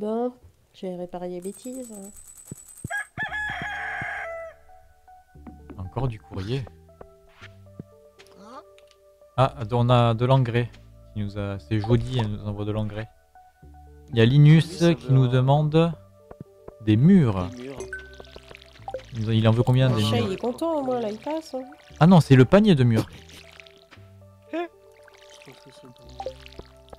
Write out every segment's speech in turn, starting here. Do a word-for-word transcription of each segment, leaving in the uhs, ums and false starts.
Bon, j'ai réparé les bêtises. Encore du courrier. Ah, on a de l'engrais. A... C'est Jody, elle nous envoie de l'engrais. Il y a Linus oui, qui nous demande des murs. Des murs. Il en veut combien des murs? Il est content au moins, là il passe. Hein. Ah non, c'est le panier de murs.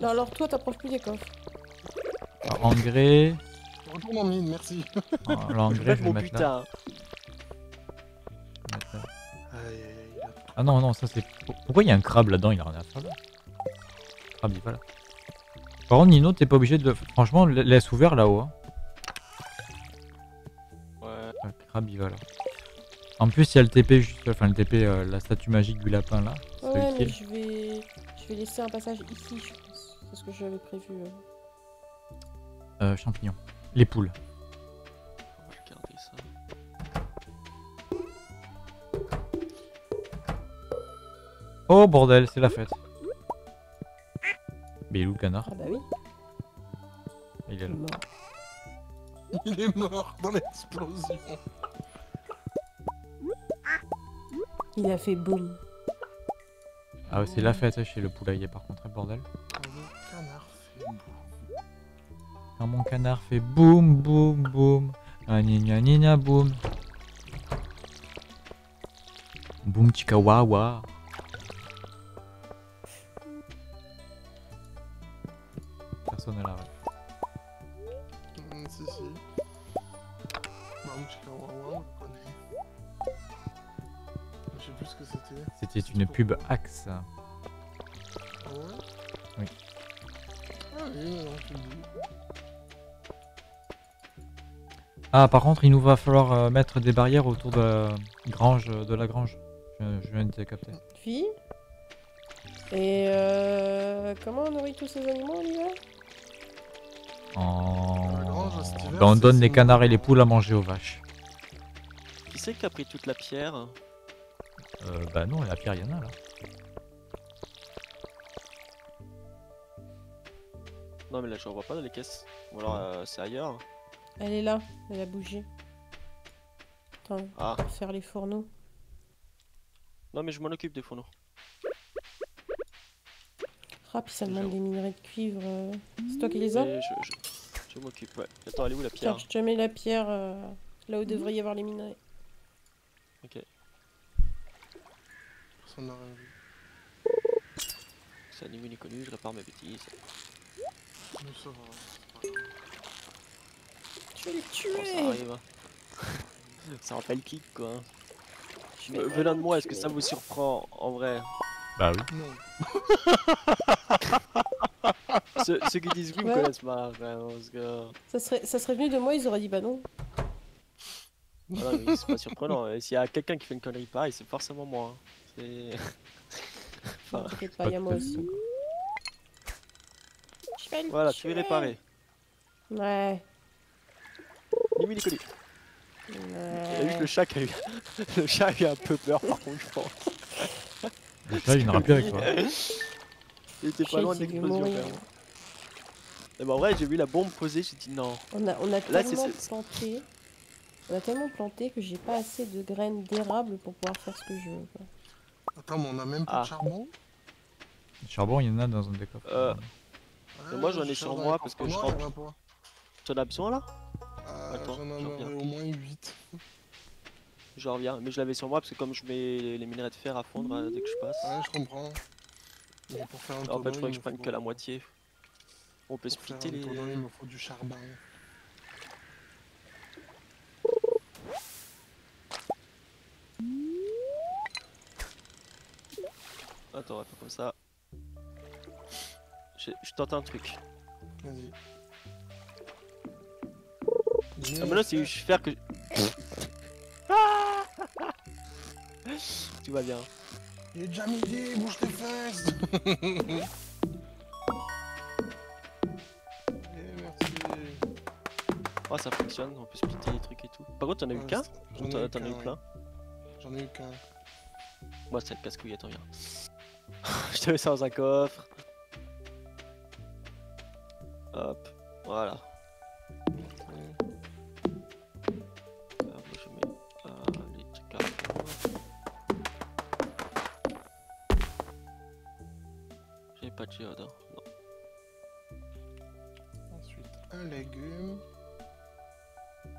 Non, alors toi t'approches plus des coffres. Alors, engrais. Je retourne en mine, merci. Alors, l'engrais, je vais le mettre là. Ah non, non, ça c'est... Pourquoi il y a un crabe là-dedans? Il a rien à faire là. Crabe, il va là. Par contre, Nino, t'es pas obligé de... Franchement, laisse ouvert là-haut. Hein. Ouais. Le crabe, il va là. En plus, il y a le T P, juste... enfin le T P, euh, la statue magique du lapin là. Ouais, mais je vais... je vais laisser un passage ici, je pense. C'est ce que j'avais prévu. Euh. Euh, champignons. Les poules. On va garder ça. Oh bordel, c'est la fête. Mais il est où le canard? Ah bah oui. Il est là. Mort. Il est mort dans l'explosion. Il a fait boum. Ah ouais, c'est la fête chez le poulailler par contre, bordel. Quand mon canard fait boum. Quand mon canard fait boum boum boum. Nina nina boum. Boum tika wawa. Personne là. Si si. Boum tika wawa, on connaît. Je sais plus ce que c'était. C'était une pub Axe. Ouais. Oui. Ah oui, ah par contre, il nous va falloir euh, mettre des barrières autour de la grange, de la grange. Je, je viens de te capter. Fille. Et euh, comment on nourrit tous ces animaux, on y va ? En... grange, cet hiver, ben, on donne les canards et les poules à manger aux vaches. Qui c'est qui a pris toute la pierre ? Euh, bah non, la pierre, il y en a là. Non, mais là, je ne vois pas dans les caisses. Ou alors, euh, c'est ailleurs. Elle est là, elle a bougé. Attends, ah. On va faire les fourneaux. Non, mais je m'en occupe des fourneaux. Ah, puis ça demande des minerais de cuivre. C'est toi qui les as? Je, je, je m'occupe, ouais. Attends, elle est où la pierre? Attends, je te mets la pierre euh, là où mmh. devrait y avoir les minerais. Ok. On a rien vu. C'est un niveau inconnu, je répare mes bêtises. Nous sommes... Je vais les tuer. Oh, ça arrive. Ça rappelle qui quoi. Euh, venant de moi, est-ce que ça vous surprend en vrai? Bah oui. Non. ceux, ceux qui disent oui me connaissent pas vraiment, parce que... ça, serait, ça serait venu de moi, ils auraient dit bah non. Voilà, mais c'est pas surprenant. S'il y a quelqu'un qui fait une connerie pareille, c'est forcément moi. Et... enfin, t'inquiète pas, y'a moi aussi. Voilà, tu es réparé. Ouais. Mimi les colis. T'as vu que le chat qui a eu... le chat a eu un peu peur par contre, je pense. Le chat, il n'aura plus avec toi. Il était pas loin de l'explosion, vraiment. Et bah, en vrai, j'ai vu la bombe posée, j'ai dit non. On a, on a Là, tellement planté. On a tellement planté que j'ai pas assez de graines d'érable pour pouvoir faire ce que je veux, quoi. Attends, mais on a même pas ah. de charbon. Le charbon, il y en a dans un des coffres. Euh... Ouais, moi j'en ai sur moi parce que je rentre. T'en as besoin là? euh, Attends, j'en ai au moins huit. Je reviens, mais je l'avais sur moi parce que comme je mets les minerais de fer à fondre euh, dès que je passe. Ouais, je comprends. Mais pour faire un tonneau, en fait, je crois que je prenne que la moitié. On peut splitter les. Tonneau, il me faut du charbon. Attends, on va faire comme ça. Je, je tente un truc. Vas-y. Ah, mais là, c'est je faire que. Ah tout va bien. Il est déjà midi, bouge tes fesses. Et merci. Oh, ça fonctionne, on peut splitter les trucs et tout. Par contre, t'en as eu qu'un? T'en as eu plein? J'en ai eu qu'un. Moi, c'est le casse-couille, attends, viens. Je te mets ça dans un coffre. Hop, voilà. pas de géode, hein. Non. Ensuite un légume.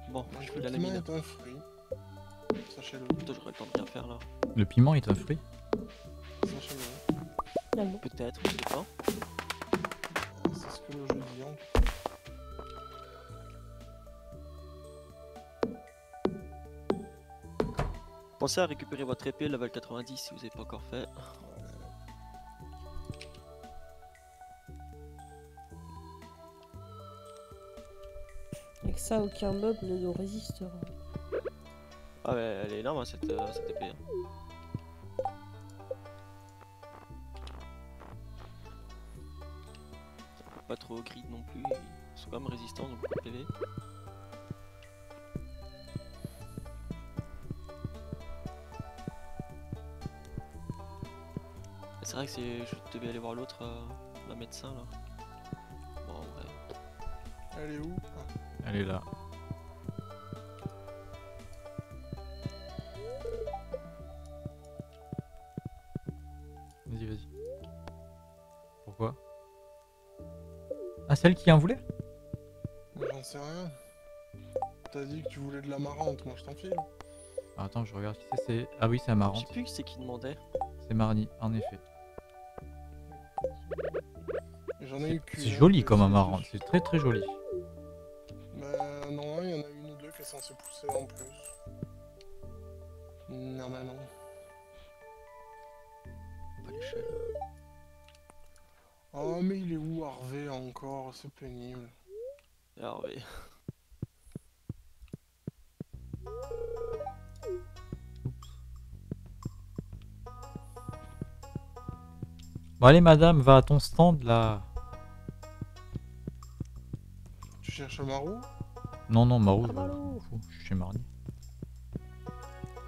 Bon, moi, je fais la lamine. Le piment est un fruit. Sachez-le. J'aurais le temps de bien faire là. Le piment est un fruit? Sachez-le. Peut-être, je sais pas. C'est ce que je dis en tout cas. Pensez à récupérer votre épée level quatre-vingt-dix si vous n'avez pas encore fait. Avec ça, aucun mob ne nous résistera. Ah mais elle est énorme hein, cette, euh, cette épée. Pas trop grid non plus, ils sont quand même résistants donc beaucoup de P V. C'est vrai que je devais aller voir l'autre, euh, la médecin là. Bon, ouais. Elle est où? Elle est là. Vas-y, vas-y. Pourquoi? Ah, celle qui en voulait? J'en sais rien. T'as dit que tu voulais de la marrante, moi je t'en file. Ah, attends, je regarde qui c'est. Ah oui, c'est la marrante. Je sais plus c'est qui demandait. C'est Marnie, en effet. C'est joli comme un marrant, c'est très très joli. Bah non, il y en a une ou deux qui est censée pousser en plus. Normalement. Pas l'échelle. Oh mais il est où Harvey encore? C'est pénible. Harvey. Bon allez madame, va à ton stand là. Tu cherches Marou? Non non Marou, ah, bah, je suis chez Marnie.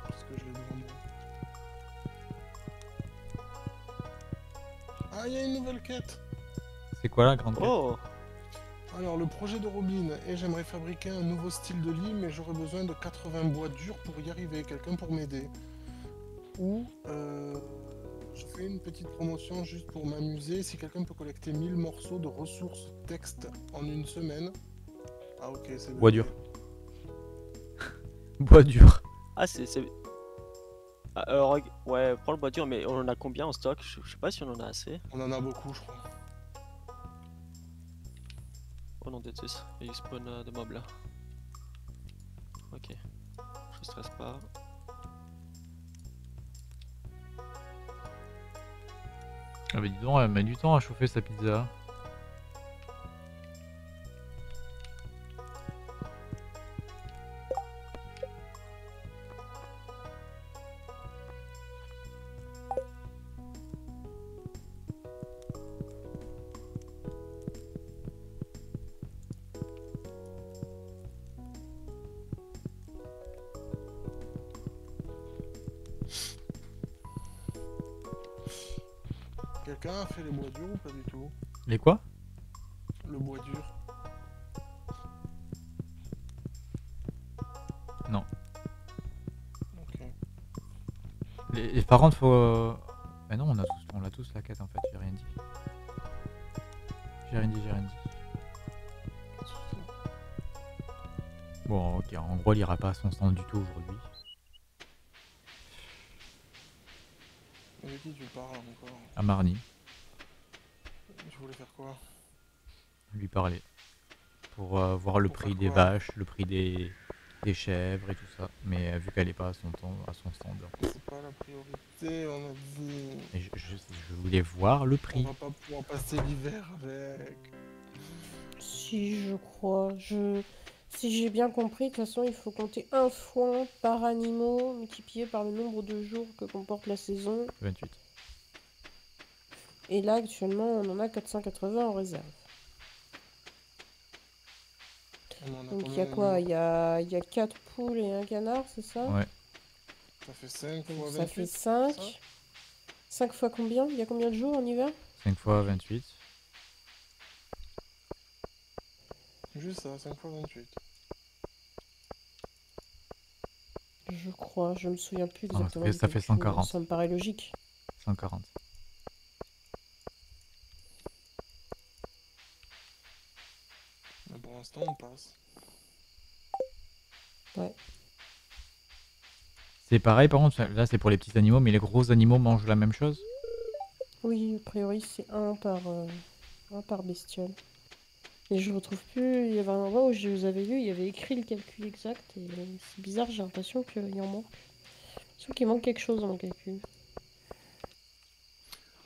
Parce que je l'ai demandé. Ah il y a une nouvelle quête. C'est quoi la grande quête? Oh. Alors le projet de Robin et j'aimerais fabriquer un nouveau style de lit mais j'aurais besoin de quatre-vingts bois durs pour y arriver, quelqu'un pour m'aider. Ou euh... je fais une petite promotion juste pour m'amuser. Si quelqu'un peut collecter mille morceaux de ressources texte en une semaine. Ah ok, c'est bois dur. Bois dur. Ah c'est... Ah, euh, ouais, prends le bois dur, mais on en a combien en stock? Je, je sais pas si on en a assez. On en a beaucoup, je crois. Oh non, déteste. Il spawn euh, de mobs là. Ok. Je stresse pas. Ah bah dis donc, elle met du temps à chauffer sa pizza. Quelqu'un a fait les bois durs ou pas du tout? Les quoi? Le bois dur. Non. Ok. Les, les parents faut... Mais non, on a tous, on l'a tous la quête en fait, j'ai rien dit. J'ai rien dit, j'ai rien dit. Bon ok, en gros il ira pas à son stand du tout aujourd'hui. Qui tu parles encore? À Marnie. Je voulais faire quoi? Lui parler. Pour euh, voir le pour prix des vaches, le prix des, des chèvres et tout ça. Mais euh, vu qu'elle est pas à son, temps, à son stand. C'est pas la priorité, on a dit. Et je, je, je voulais voir le prix. On va pas pouvoir passer l'hiver avec. Si, je crois. Je... Si j'ai bien compris, de toute façon, il faut compter un foin par animaux multiplié par le nombre de jours que comporte la saison. vingt-huit. Et là, actuellement, on en a quatre cent quatre-vingts en réserve. Donc il y a quoi? Il y a, y a quatre poules et un canard, c'est ça? Ouais. Ça fait cinq. Ça fait cinq. cinq fois combien? Il y a combien de jours en hiver? cinq fois vingt-huit. Juste ça, cinq fois vingt-huit. Je crois, je me souviens plus exactement. Ah, ça fait, ça fait cent quarante. Ça me paraît logique. cent quarante. l'instant on passe. Ouais. C'est pareil par contre, là c'est pour les petits animaux, mais les gros animaux mangent la même chose? Oui, a priori c'est un par euh, un par bestiole. Et je retrouve plus, il y avait un endroit où je vous avais lu, il y avait écrit le calcul exact, et c'est bizarre, j'ai l'impression qu'il en manque. Je trouve qu'il manque quelque chose dans le calcul.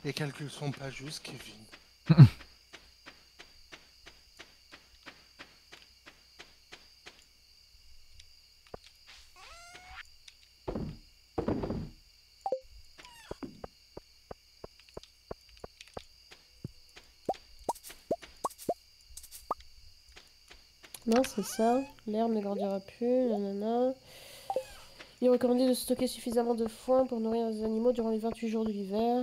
Les calculs sont pas justes, Kevin. Non, c'est ça. L'herbe ne grandira plus, nanana. Il est recommandé de stocker suffisamment de foin pour nourrir les animaux durant les vingt-huit jours de l'hiver.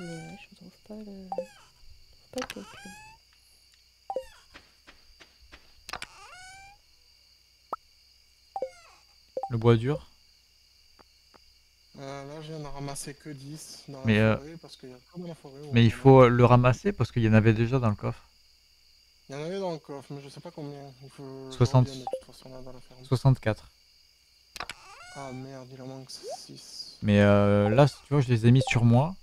Mais ouais, je trouve pas le... Je trouve pas le calcul. Le bois dur euh, là, je viens de ramasser que dix dans mais la forêt, euh... parce qu'il y a trop dans la forêt. Mais il faut a... le ramasser parce qu'il y en avait déjà dans le coffre. Il y en avait dans le coffre, mais je sais pas combien. Il faut soixante... revienne, de toute façon, là, dans la ferme. soixante-quatre. Ah merde, il en manque six. Mais euh, là, tu vois, je les ai mis sur moi.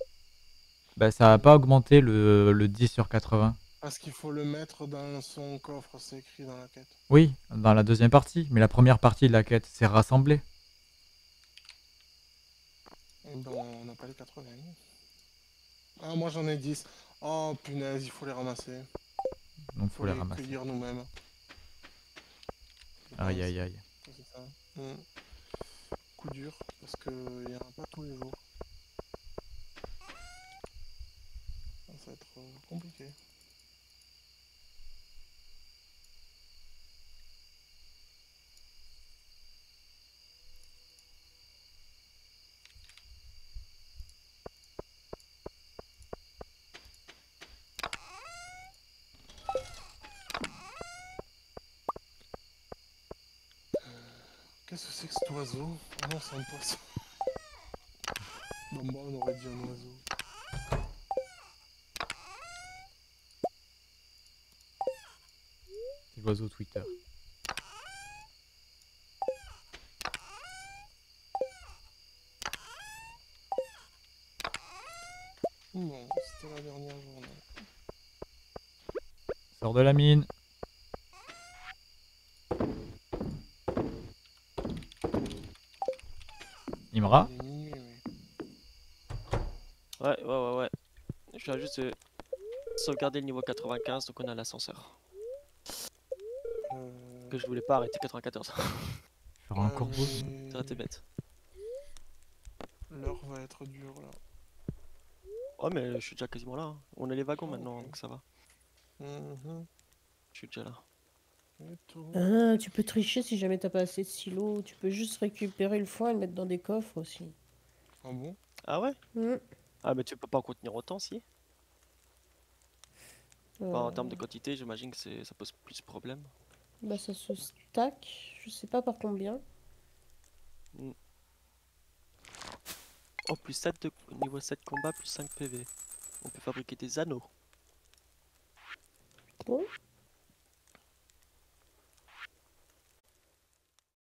Bah, ça va pas augmenter le, le dix sur quatre-vingts. Parce qu'il faut le mettre dans son coffre, c'est écrit dans la quête. Oui, dans la deuxième partie, mais la première partie de la quête, c'est rassembler. Et ben, on n'a pas les quatre-vingts. Ah, moi j'en ai dix. Oh punaise, il faut les ramasser. Donc faut, faut les, les ramasser. Cueillir nous-mêmes. Aïe aïe aïe. C'est ça. Mmh. Coup dur, parce qu'il n'y en a pas tous les jours. Ça va être compliqué. Qu'est-ce que c'est que cet oiseau? Ah non, c'est un poisson. Non, bon, on aurait dit un oiseau. C'est l'oiseau Twitter. Bon, c'était la dernière journée. Sors de la mine. Imra? Ouais, ouais, ouais, ouais. Je vais juste euh, sauvegarder le niveau quatre-vingt-quinze, donc on a l'ascenseur. Euh... Que je voulais pas arrêter quatre-vingt-quatorze. Faire un corbeau. Ça t'es bête. L'heure va être dure là. Oh, mais je suis déjà quasiment là. Hein. On a les wagons maintenant, donc ça va. Mm-hmm. Je suis déjà là. Ah, tu peux tricher si jamais t'as pas assez de silos. Tu peux juste récupérer le foin et le mettre dans des coffres aussi. Ah bon? Ah ouais? Mmh. Ah mais tu peux pas en contenir autant si euh... enfin, en termes de quantité, j'imagine que ça pose plus de problème. Bah ça se stack, je sais pas par combien. Mmh. Oh plus sept de... niveau sept combat, plus cinq P V. On peut fabriquer des anneaux. Bon. Oh.